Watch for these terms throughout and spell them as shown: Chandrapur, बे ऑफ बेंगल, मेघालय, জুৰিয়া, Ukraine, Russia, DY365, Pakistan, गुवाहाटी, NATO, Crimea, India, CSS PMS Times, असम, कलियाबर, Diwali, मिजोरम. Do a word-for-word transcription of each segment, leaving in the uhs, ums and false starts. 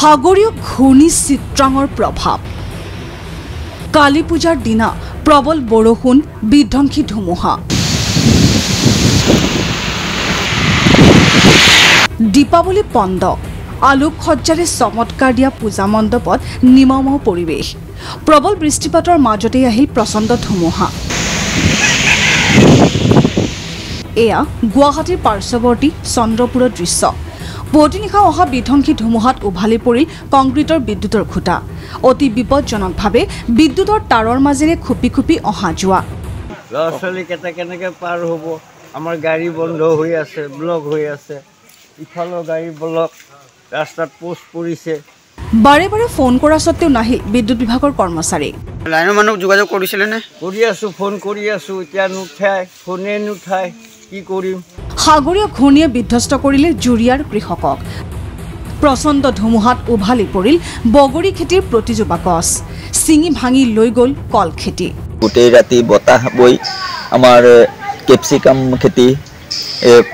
सागरियों घूर्णी चित्रांगर प्रभाव काली पूजार दिना प्रबल बरषुण विध्वंसी धुमुहा दीपावली पंद आलोकसज्जारे चमत्कार दिया पूजा मंडपत निमम परिवेश प्रबल बृष्टिपातर मजते आहिल प्रचंड धुमुहा एया गुवाहाटीर पार्श्ववर्ती चंद्रपुर दृश्य बदिनिशा अहा विध्वंसी धुमुहात उभाली परिल कंक्रीटर विद्युतर खुटा अति विपदजनक भावे विद्युतर तारर माजेरे खुपि खुपि अहा जुआ लसली केटा केनेके पार होबो आमार गाड़ी बंद होई आसे ब्लक होई आसे इफालो गाड़ी ब्लक रास्तात पोस्ट परिसे बारे बारे फोन करा सत्तेও নাহি বিদ্যুৎ বিভাগৰ কৰ্মচাৰী লাইনৰ মানুহ যোগাযোগ কৰিছিলে নে কৰি আছো ফোন কৰি আছো এতিয়া নুঠাই ফোনে নুঠাই কি কৰিম সাগৰীয় ঘূৰ্ণিয়ে বিধ্বস্ত কৰিলে জুৰিয়াৰ কৃষকক প্ৰচণ্ড ধুমুহাত উভালি পৰিল বগৰী খেতিৰ প্ৰতিজোপা গছ সিঙি ভাঙি লৈ গল কল খেতি গোটেই ৰাতি বতাহ বৈ আমাৰ কেপচিকাম খেতি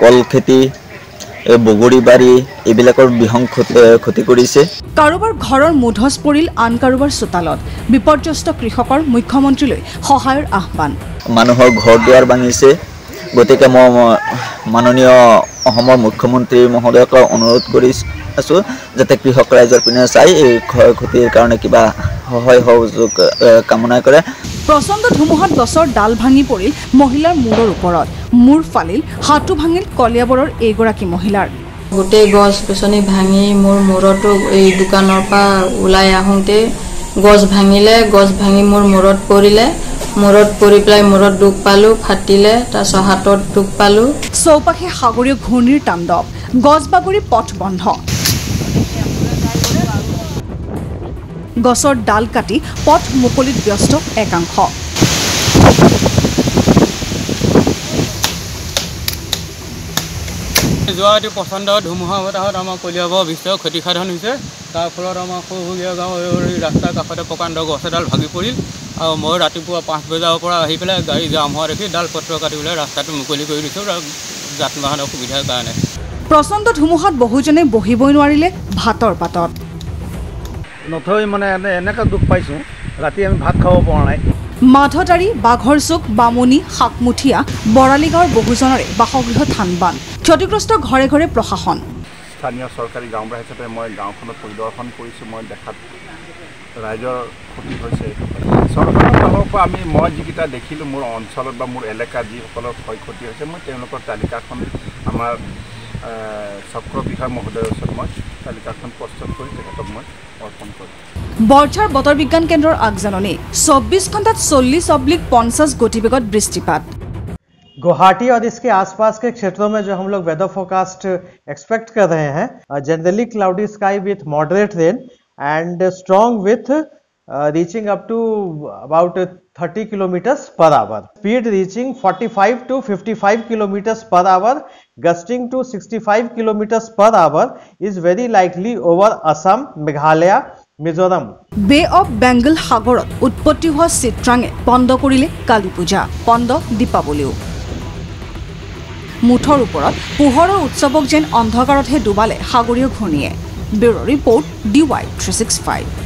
কল খেতি बगरी बारी एबिलाकर विहंग क्षति करिसे कारोबार घरर मुधस परिल आन कारोबार सोतालत विपर्यस्त कृषकर मुख्यमंत्रीले सहायर आह्वान मानुहर घर द्वार भांगिसे गतिके माननीय अहমৰ मुख्यमंत्री महोदयक अनुरोध करिसु जते कृषक राइजर पिने चाई ए क्षतिर कारणे किबा सहाय सहयोग कामना करे प्रचंड धुमुहात गसर डाल भांगी परिल महिलार मूरर उपरत मूर फालिल हाटू भांगिल कलियाबरर एगराकी महिलार गोटे गस पेसनी भांगी मोर मोरटो ए दुकानर पा उलाय आहुंते गस भांगिले गस भांगी मोर मोरट परिले मोरट परि प्लाय मोरट दुख पालु फाटिले तास हाटत दुख पालु सौपाखे सागरीय घूर्णिर तांडव गस बागरी पथ बंध गसर डाल काटी पथ मुकलित व्यस्त एकांश जोआदि प्रचंड धुमुहा बताहत आम कलियाब विस्तर क्षतिसाधन होइसे तार फलत आम सहुगिया गाँव रास्तार काषते प्रकांड गस एडाल भागी परिल आउ मैं रातिपुवा पाँच बजार पर आहि पेलाय गाड़ी जाम होवा देखि डाल पत्र काटि पेलाय रास्ताटो मुकलि करि दिसे जान बाहन असुविधार कारणे प्रचंड धुमुहात बहुजने बहिबई नोवारिले भातर पातत नथै माने एनेका दुख पाइसु राति आमी भात खाव परा नाइ माधतारी बाघर चोक बामनी हाकमुठिया बराली गाँव बहुजनरे बासगृह थानबान क्षतिग्रस्त घरे घरे प्रशासन स्थानीय सरकारी गाँवबुढ़ा हिसाब मैं गाँव परिदर्शन मैं देखा राइजर क्षति सरकार मैं जीक देखिल मोर अंचल मोर एलेका जिसमें क्षय क्षति मैं तालिका आमार चक्र विभाग महोदयर मैं तालिका प्रस्तुत कर मैं अर्पण कर बर्षार बतर विज्ञान केन्द्र आगजाननी चौबीस घंटा चल्लिस अब्लिक पंचाश गतिवेगत बृष्टिपात। गुवाहाटी और इसके आसपास के क्षेत्रों में जो हम लोग वेदर फोरकास्ट एक्सपेक्ट कर रहे हैं, generally cloudy sky with moderate rain and strong with reaching up to about thirty kilometres per hour, speed reaching forty-five to fifty-five kilometres per hour, gusting to sixty-five kilometres per hour is very likely over असम, मेघालय, मिजोरम। बे ऑफ बेंगल सागर उत्पत्ति हुआ चित्रांगे बंद करिले काली पूजा, बंद दीपावली। मुठर ऊपर पोहर उत्सवक जेन अंधकारत डुबाले सागरीय घूर्णिये। Bureau report D Y three sixty-five।